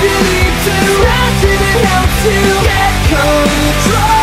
believe to run to the help to get control.